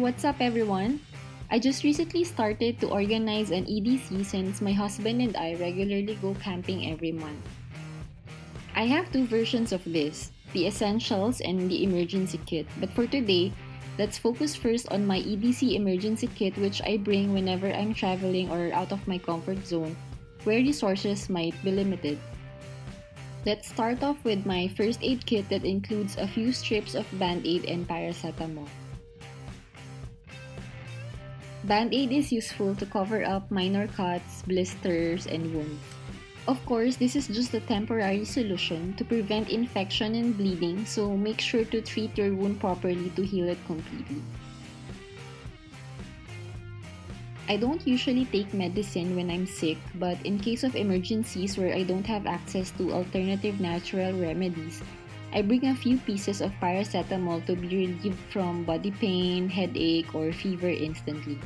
what's up everyone? I just recently started to organize an EDC since my husband and I regularly go camping every month. I have two versions of this, the essentials and the emergency kit, but for today, let's focus first on my EDC emergency kit which I bring whenever I'm traveling or out of my comfort zone, where resources might be limited. Let's start off with my first aid kit that includes a few strips of Band-Aid and paracetamol. Band-Aid is useful to cover up minor cuts, blisters, and wounds. Of course, this is just a temporary solution to prevent infection and bleeding, so make sure to treat your wound properly to heal it completely. I don't usually take medicine when I'm sick, but in case of emergencies where I don't have access to alternative natural remedies, I bring a few pieces of paracetamol to be relieved from body pain, headache, or fever instantly.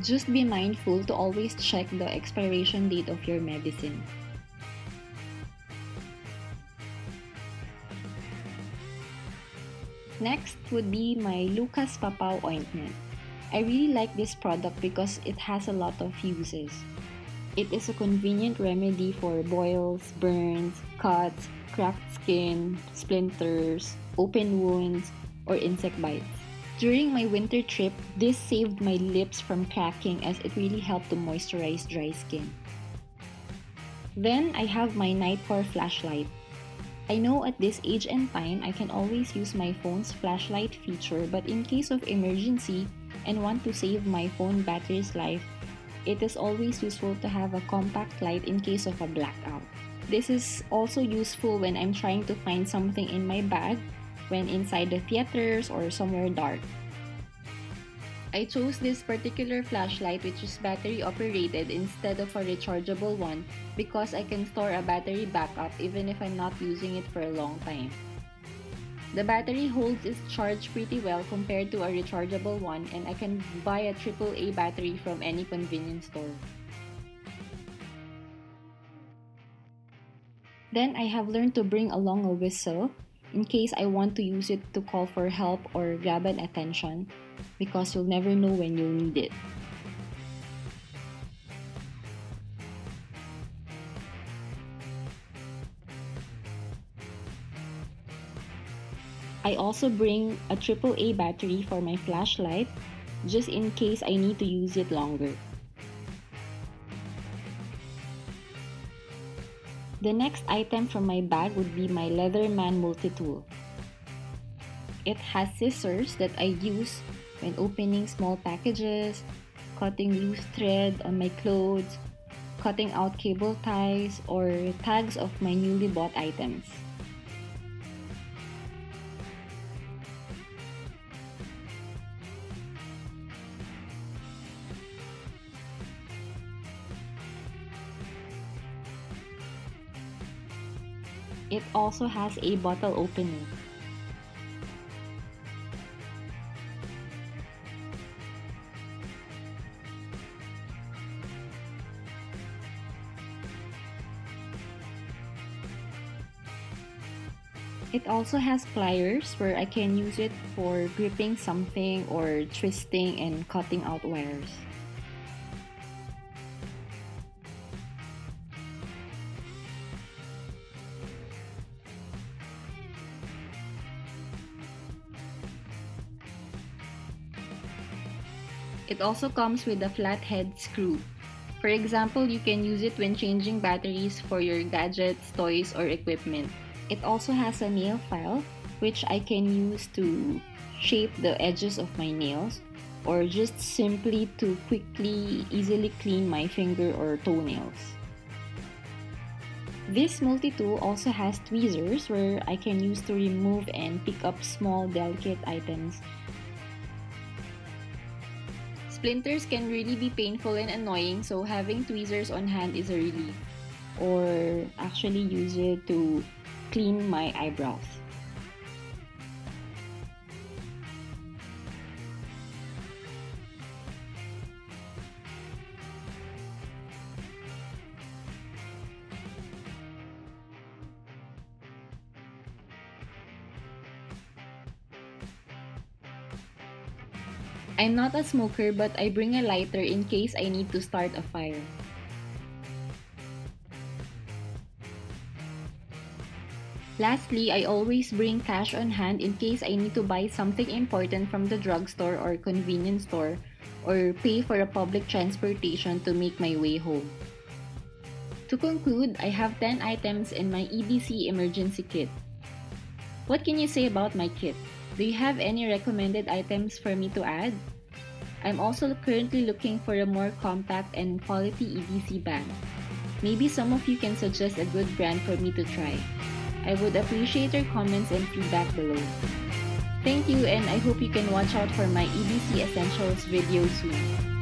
Just be mindful to always check the expiration date of your medicine. Next would be my Lucas Papaw Ointment. I really like this product because it has a lot of uses. It is a convenient remedy for boils, burns, cuts, cracked skin, splinters, open wounds, or insect bites. During my winter trip, this saved my lips from cracking as it really helped to moisturize dry skin. Then I have my Nitecore flashlight. I know at this age and time, I can always use my phone's flashlight feature, but in case of emergency and want to save my phone battery's life, it is always useful to have a compact light in case of a blackout. This is also useful when I'm trying to find something in my bag when inside the theaters or somewhere dark. I chose this particular flashlight which is battery operated instead of a rechargeable one because I can store a battery backup even if I'm not using it for a long time. The battery holds its charge pretty well compared to a rechargeable one, and I can buy a AAA battery from any convenience store. Then I have learned to bring along a whistle in case I want to use it to call for help or grab an attention, because you'll never know when you'll need it. I also bring a AAA battery for my flashlight just in case I need to use it longer. The next item from my bag would be my Leatherman multi-tool. It has scissors that I use when opening small packages, cutting loose thread on my clothes, cutting out cable ties or tags of my newly bought items. It also has a bottle opener. It also has pliers where I can use it for gripping something or twisting and cutting out wires. It also comes with a flathead screw. For example, you can use it when changing batteries for your gadgets, toys, or equipment. It also has a nail file, which I can use to shape the edges of my nails, or just simply to quickly, easily clean my finger or toenails. This multi-tool also has tweezers where I can use to remove and pick up small, delicate items. Splinters can really be painful and annoying, so having tweezers on hand is a relief. Or actually use it to clean my eyebrows. I'm not a smoker, but I bring a lighter in case I need to start a fire. Lastly, I always bring cash on hand in case I need to buy something important from the drugstore or convenience store, or pay for a public transportation to make my way home. To conclude, I have 10 items in my EDC emergency kit. What can you say about my kit? Do you have any recommended items for me to add? I'm also currently looking for a more compact and quality EDC bag. Maybe some of you can suggest a good brand for me to try. I would appreciate your comments and feedback below. Thank you, and I hope you can watch out for my EDC Essentials video soon.